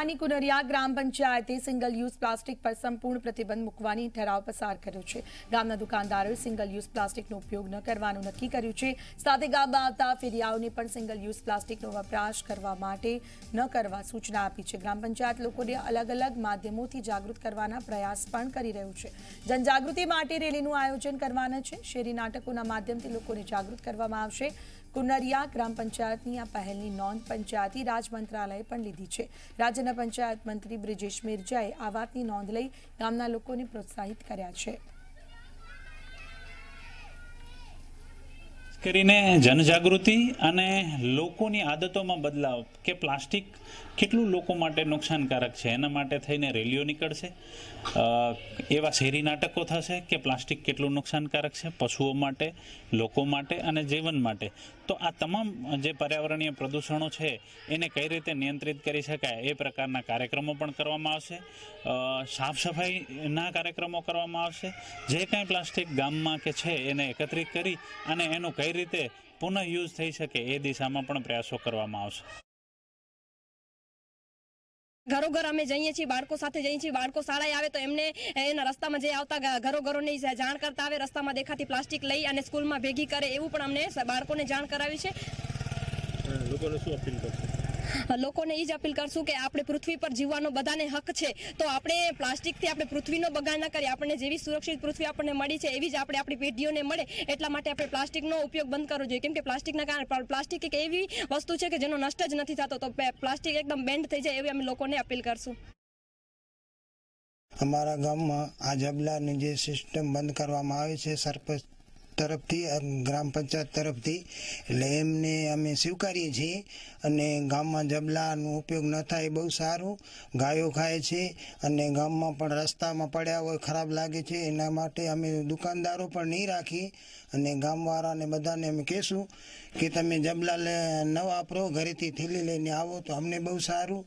कुनरिया ग्राम पंचायते single use plastic पर संपूर्ण प्रतिबंध मुकवानी ठराव पसार कर्यो छे। गामना दुकानदारोए सिंगल यूज प्लास्टिकनो उपयोग न करवानुं नक्की कर्युं छे। साथे गाममां आवता फेरियाओने पण सिंगल यूज प्लास्टिकनो वपराश करवा माटे न करवा सूचना आपी छे। ग्राम पंचायत लोकोने अलग अलग माध्यमोथी जागृत करवाना प्रयास पण करी रह्यो छे। जनजागृति माटे रेलीनुं आयोजन करवानुं छे। शेरी नाटकोना माध्यमथी लोकोने जागृत करवामां आवशे। कुनरिया ग्राम पंचायतनी आ पहलनी नोंध पंचायती राज मंत्रालये पण लीधी छे। राज्यना पंचायत मंत्री ब्रिजेश मेरजाए आ वातनी नोंध लई गामना लोकोने प्रोत्साहित कर्या छे। કરીને જનજાગૃતિ અને લોકોની આદતોમાં બદલાવ કે પ્લાસ્ટિક કેટલું લોકો માટે નુકસાનકારક છે એના માટે થઈને રેલીઓ નીકળશે, એવા શેરી નાટકો થશે કે પ્લાસ્ટિક કેટલું નુકસાનકારક છે પશુઓ માટે, લોકો માટે અને જીવન માટે। તો આ તમામ જે પર્યાવરણીય પ્રદૂષણો છે એને કઈ રીતે નિયંત્રિત કરી શકાય એ પ્રકારના કાર્યક્રમો પણ કરવામાં આવશે। સાફ સફાઈના કાર્યક્રમો કરવામાં આવશે। જે કાંઈ પ્લાસ્ટિક ગામમાં કે છે એને એકત્રિત કરી અને એનું કઈ રીતે પુનઃ યુઝ થઈ શકે એ દિશામાં પણ પ્રયાસો કરવામાં આવશે। घरों घर अमे जाइए छे, बाळको साथे जाइए छे। बाळको शाळाए आवे तो एमने एना रस्तामां जे आवता घरों घरोने जाण करता आवे, रस्तामां देखाती प्लास्टिक लई अने स्कूलमां भेगी करे एवुं पण अमने बाळकोने जाण करावी छे। लोकोने शुं अपील करशो? लोकोने ई ज अपील करशुं के आपणे पृथ्वी पर जीववानो बधाने हक छे, तो आपणे प्लास्टिकथी आपणे पृथ्वीनो बगाड न करीए। आपणे जेवी सुरक्षित पृथ्वी आपणे मळी छे एवी ज आपणे आपणी पेढीओने मळे, एटला माटे आपणे प्लास्टिकनो उपयोग बंद करवो जोईए। केम के प्लास्टिकना कारण प्लास्टिक एक एवी वस्तु छे के जेनो नष्ट ज नथी थतो, तो प्लास्टिक एकदम बेन्ड थई जाय एवी अमे लोकोने अपील करशुं। अमारा गाममां आ जबलानी जे सिस्टम बंद करवामां आवी छे सरपंच तरफथी, ग्राम पंचायत तरफथी, एटले एमने अमे स्वीकारीए छीए अने गाममां जबलानो उपयोग न थाय बहु सारुं। गायो खाय छे अने गाममां पण रस्तामां पड्या होय खराब लागे छे, एना माटे अमे दुकानदारो पण नहीं राखीए अने गामवाळाने बधाने अमे कहीशुं के तमे जबला न वापरो, घरेथी थैली लईने आवो तो अमने बहु सारुं।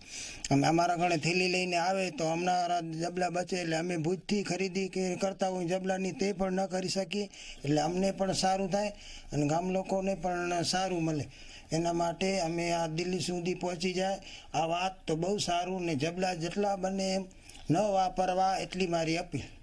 अमे अमारा घणे थैली लईने आवे तो अमरा जबला बचे एटले अमे भूजथी खरीदी के करता होय जबलानी ते पण न करी सकीए, एटले अमने पण सारुं थाय अने गाम लोकोने पण सारुं मळे, एना माटे अमे आ दिल्ली सुधी पहोंची जाय आ वात तो बहु सारुं। ने जबला जेटला बने न वापरवा एटली मारी अपील।